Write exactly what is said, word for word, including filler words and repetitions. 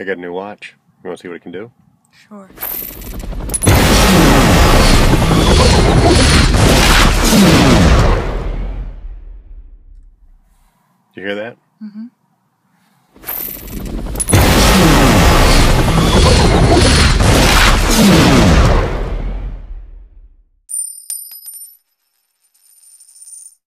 I got a new watch. You want to see what it can do? Sure. Did you hear that? Mm-hmm.